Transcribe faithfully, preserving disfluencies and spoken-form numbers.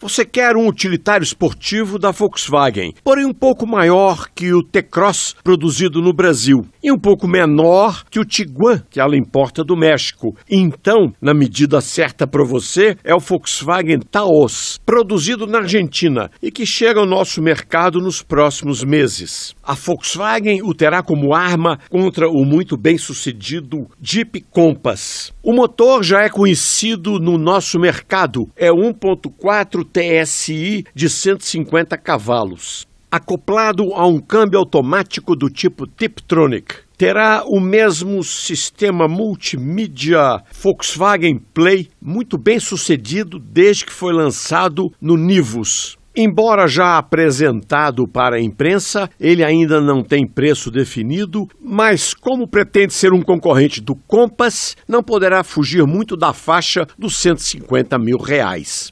Você quer um utilitário esportivo da Volkswagen, porém um pouco maior que o T-Cross produzido no Brasil e um pouco menor que o Tiguan, que ela importa do México. Então, na medida certa para você, é o Volkswagen Taos, produzido na Argentina e que chega ao nosso mercado nos próximos meses. A Volkswagen o terá como arma contra o muito bem-sucedido Jeep Compass. O motor já é conhecido no nosso mercado, é um ponto quatro T S I de cento e cinquenta cavalos, acoplado a um câmbio automático do tipo Tiptronic. Terá o mesmo sistema multimídia Volkswagen Play, muito bem sucedido desde que foi lançado no Nivus. Embora já apresentado para a imprensa, ele ainda não tem preço definido, mas como pretende ser um concorrente do Compass, não poderá fugir muito da faixa dos cento e cinquenta mil reais.